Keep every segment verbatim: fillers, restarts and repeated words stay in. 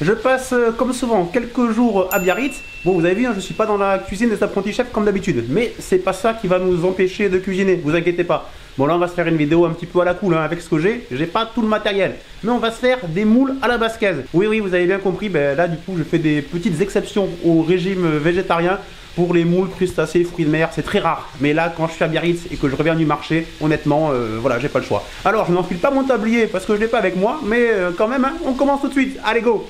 Je passe, euh, comme souvent, quelques jours à Biarritz. Bon, vous avez vu, hein, je ne suis pas dans la cuisine des apprentis chefs comme d'habitude. Mais c'est pas ça qui va nous empêcher de cuisiner, vous inquiétez pas. Bon, là, on va se faire une vidéo un petit peu à la cool, hein, avec ce que j'ai. J'ai pas tout le matériel. Mais on va se faire des moules à la basquaise. Oui, oui, vous avez bien compris. Ben, là, du coup, je fais des petites exceptions au régime végétarien. Pour les moules, crustacés, fruits de mer, c'est très rare. Mais là, quand je suis à Biarritz et que je reviens du marché, honnêtement, euh, voilà, j'ai pas le choix. Alors, je n'enfile pas mon tablier parce que je l'ai pas avec moi, mais euh, quand même, hein, on commence tout de suite. Allez, go!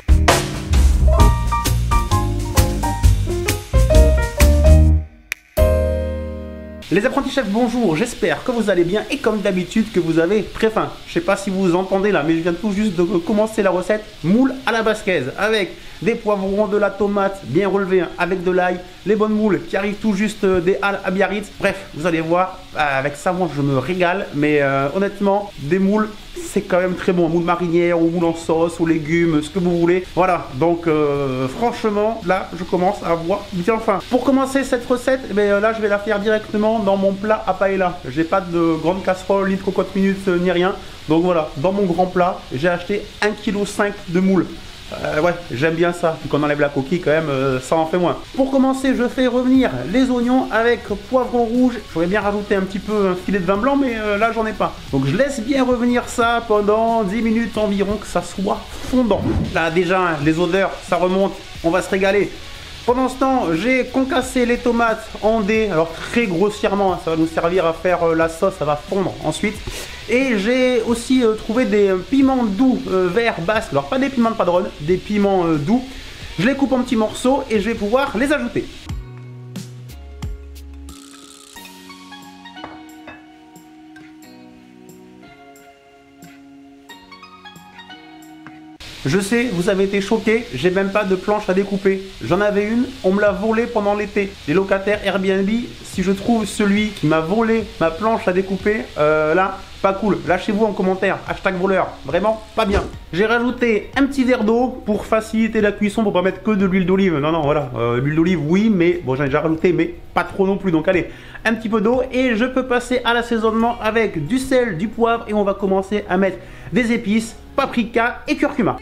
Les apprentis chefs, bonjour, j'espère que vous allez bien et comme d'habitude que vous avez très faim. Je sais pas si vous entendez là, mais je viens tout juste de commencer la recette moule à la basquaise avec des poivrons, de la tomate bien relevée, hein, avec de l'ail, les bonnes moules qui arrivent tout juste euh, des halles à Biarritz. Bref, vous allez voir, avec ça moi je me régale, mais euh, honnêtement, des moules c'est quand même très bon. Moules marinières ou moules en sauce, aux légumes, ce que vous voulez. Voilà, donc euh, franchement, là je commence à avoir bien faim. Pour commencer cette recette, eh bien, là je vais la faire directement dans mon plat à paella. J'ai pas de grande casserole, ni de cocotte minute, euh, ni rien. Donc voilà, dans mon grand plat, j'ai acheté un virgule cinq kilos de moules. Euh, ouais, j'aime bien ça. Puis qu'on enlève la coquille quand même, euh, ça en fait moins. Pour commencer, je fais revenir les oignons avec poivron rouge. J'aurais bien rajouté un petit peu un filet de vin blanc, mais euh, là j'en ai pas. Donc je laisse bien revenir ça pendant dix minutes environ, que ça soit fondant. Là déjà, hein, les odeurs, ça remonte, on va se régaler. Pendant ce temps, j'ai concassé les tomates en dés, alors très grossièrement, ça va nous servir à faire la sauce, ça va fondre ensuite. Et j'ai aussi trouvé des piments doux euh, verts basques, alors pas des piments de padrone, des piments euh, doux. Je les coupe en petits morceaux et je vais pouvoir les ajouter. Je sais, vous avez été choqués, j'ai même pas de planche à découper. J'en avais une, on me l'a volée pendant l'été. Les locataires Airbnb, si je trouve celui qui m'a volé ma planche à découper, euh, là, pas cool. Lâchez-vous en commentaire, hashtag voleur, vraiment pas bien. J'ai rajouté un petit verre d'eau pour faciliter la cuisson, pour pas mettre que de l'huile d'olive. Non, non, voilà, euh, l'huile d'olive, oui, mais bon, j'en ai déjà rajouté, mais pas trop non plus. Donc allez, un petit peu d'eau et je peux passer à l'assaisonnement avec du sel, du poivre et on va commencer à mettre des épices, paprika et curcuma.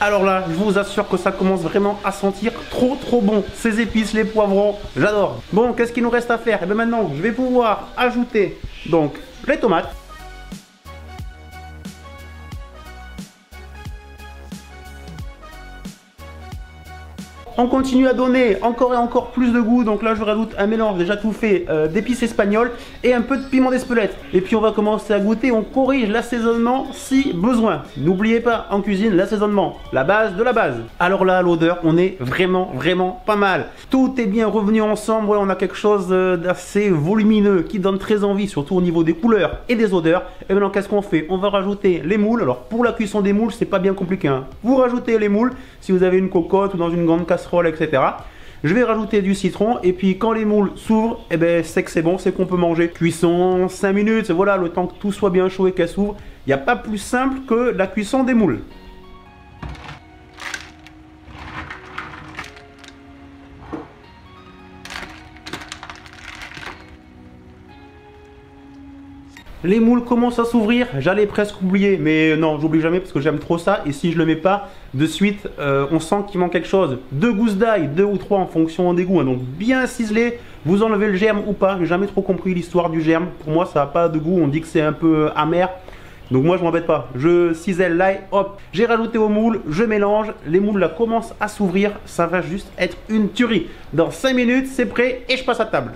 Alors là, je vous assure que ça commence vraiment à sentir trop trop bon. Ces épices, les poivrons, j'adore. Bon, qu'est-ce qu'il nous reste à faire? Et bien maintenant, je vais pouvoir ajouter donc les tomates. On continue à donner encore et encore plus de goût. Donc là, je rajoute un mélange déjà tout fait euh, d'épices espagnoles et un peu de piment d'Espelette. Et puis, on va commencer à goûter. On corrige l'assaisonnement si besoin. N'oubliez pas, en cuisine, l'assaisonnement, la base de la base. Alors là, l'odeur, on est vraiment, vraiment pas mal. Tout est bien revenu ensemble. Ouais, on a quelque chose d'assez volumineux qui donne très envie, surtout au niveau des couleurs et des odeurs. Et maintenant, qu'est-ce qu'on fait? On va rajouter les moules. Alors, pour la cuisson des moules, c'est pas bien compliqué, hein. Vous rajoutez les moules si vous avez une cocotte ou dans une grande casserole, et cetera. Je vais rajouter du citron et puis quand les moules s'ouvrent, eh ben, c'est que c'est bon, c'est qu'on peut manger. Cuisson cinq minutes, voilà, le temps que tout soit bien chaud et qu'elles s'ouvrent. Il n'y a pas plus simple que la cuisson des moules. Les moules commencent à s'ouvrir, j'allais presque oublier, mais non, j'oublie jamais parce que j'aime trop ça. Et si je le mets pas de suite, euh, on sent qu'il manque quelque chose. Deux gousses d'ail, deux ou trois en fonction des goûts, hein, donc bien ciselé. Vous enlevez le germe ou pas, j'ai jamais trop compris l'histoire du germe. Pour moi, ça n'a pas de goût, on dit que c'est un peu amer. Donc moi je m'embête pas, je cisèle l'ail, hop, j'ai rajouté au moule, je mélange, les moules là commencent à s'ouvrir, ça va juste être une tuerie. Dans cinq minutes, c'est prêt et je passe à table.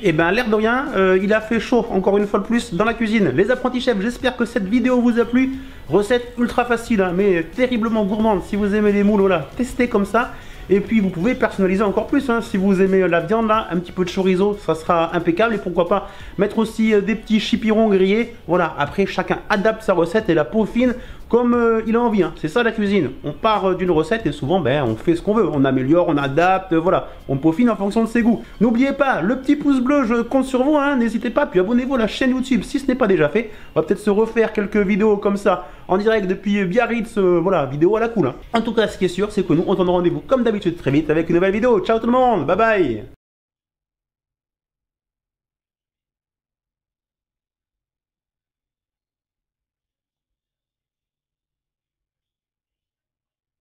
Et eh ben l'air de rien, euh, il a fait chaud encore une fois de plus dans la cuisine. Les apprentis chefs, j'espère que cette vidéo vous a plu. Recette ultra facile, hein, mais terriblement gourmande. Si vous aimez les moules, voilà, testez comme ça. Et puis vous pouvez personnaliser encore plus, hein. Si vous aimez la viande, là, un petit peu de chorizo, ça sera impeccable. Et pourquoi pas mettre aussi des petits chipirons grillés. Voilà, après chacun adapte sa recette et la peau fine comme euh, il a envie, hein. C'est ça la cuisine. On part d'une recette et souvent ben, on fait ce qu'on veut, on améliore, on adapte, voilà, on peaufine en fonction de ses goûts. N'oubliez pas, le petit pouce bleu, je compte sur vous, hein. N'hésitez pas, puis abonnez-vous à la chaîne YouTube si ce n'est pas déjà fait. On va peut-être se refaire quelques vidéos comme ça, en direct depuis Biarritz, euh, voilà, vidéo à la cool. Hein. En tout cas, ce qui est sûr, c'est que nous, on se donne rendez-vous comme d'habitude très vite avec une nouvelle vidéo. Ciao tout le monde, bye bye.